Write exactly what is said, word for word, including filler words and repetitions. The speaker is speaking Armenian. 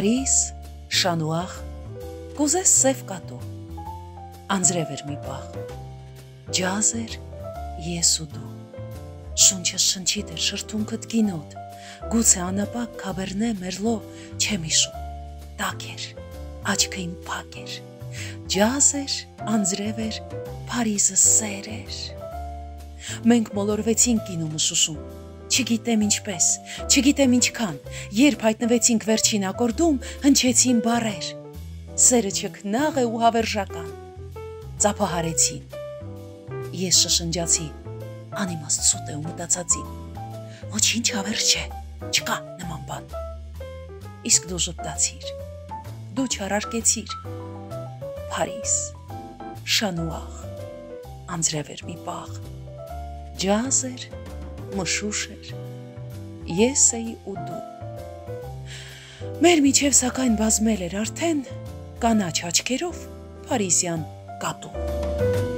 Փարիզ, շանուախ, կուզես սև կատու, անձրև էր մի պախ, ջազ էր ես ու դու, շունչը շնչիտ էր շրթունքդ գինոտ, գուցե անապակ կաբերնե մերլո չեմ իշում, տակ էր, աչքը իմ փակ էր, ջազ էր, անձրև էր, Փարիզը սեր էր, Մենք մոլորվեցինք կինում ու շուշում, չգիտեմ ինչպես, չգիտեմ ինչքան, երբ հայտնվեցինք վերջին ակորդում, հնչեցին բառեր, սերը չքնաղ է ու հավերժական, ծափահարեցին, ես շշնջացի, անիմաստ սուտ է ու մտածացի, ոչինչ հավերժ չէ, չկա նման բան, իսկ դու ժպտացիր, դու չարարկեցիր, Փարիզ, շանուախ, անձրև էր մի պախ, Ջազ էր, մշուշ էր, ես էի ու դու, մեր միջև սակայն բազմել էր արդեն կանաչ աչքերով Փարիզյան կատու։